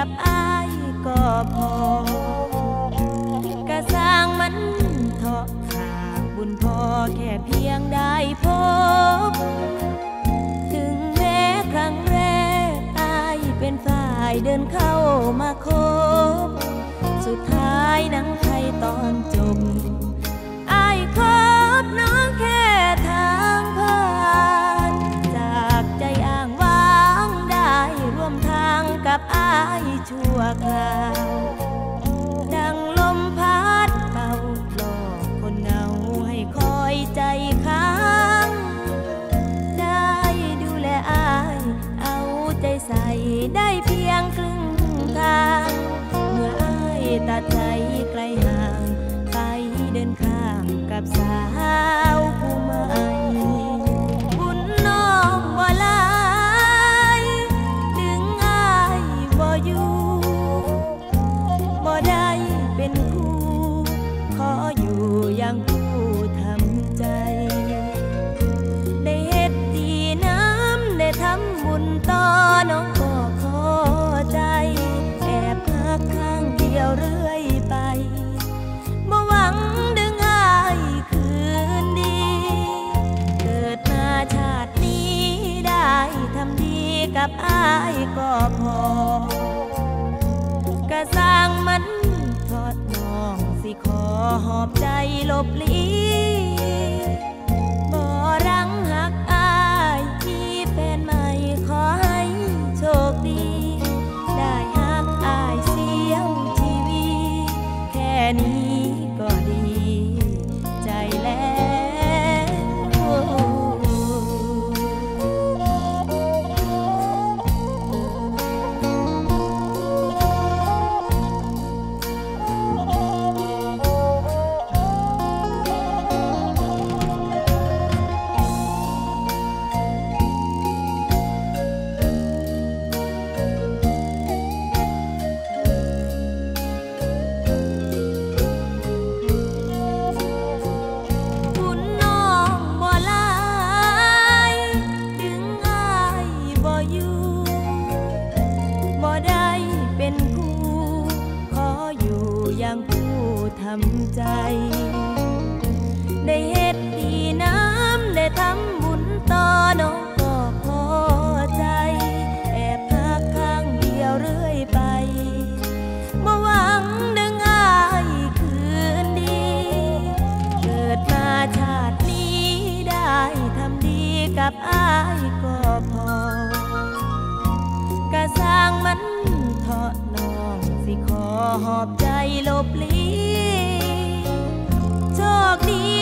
กับอ้ายก็พอกะสร้างมันเถาะขาบุญพอแค่เพียงได้พบถึงแม้ครั้งแรกอ้ายเป็นฝ่ายเดินเข้ามาคบสุดท้ายหนังไทยตอนจบอ้ายคบน้องแค่ทางผ่านจากใจอ้างว้างได้ร่วมทางกับอ้ายชั่วคราวดังลมพัดเป่าหลอกคนเหงาให้คอยใจค้างได้ดูแลอ้ายเอาใจใส่ได้เพียงครึ่งทางเมื่ออ้ายตัดใจไกลห่างไปเดินข้างกับสาวผู้ใหม่บุญน้องบ่หลายดึงอ้ายบ่อยู่บ่ได้เป็นคู่ขออยู่อย่างผู้ทำใจได้เฮ็ดดีน้ำได้ทำบุญต่อน้องก็ขอใจแอบพักข้างเดียวเรื่อยไปบ่หวังดึงอ้ายคืนดีเกิดมาชาตินี้ได้ทำดีกับอ้ายก็พอกะสร้างมันทอดน้องสิขอหอบใจลบลี้บ่รังหักอ้ายมีแฟนใหม่ขอให้โชคดีได้หักอ้ายเสียงชีวีแค่นี้ก็ดีใจแล้วใจได้เฮ็ดดีน้ำได้ทำบุญต่อน้องก็พอใจแอบพักข้างเดียวเรื่อยไปบ่หวังดึงอ้ายคืนดีเกิดมาชาตินี้ได้ทำดีกับอ้ายก็พอกะสร้างมันเถาะน้องสิขอหอบใจลบลี้โชคดี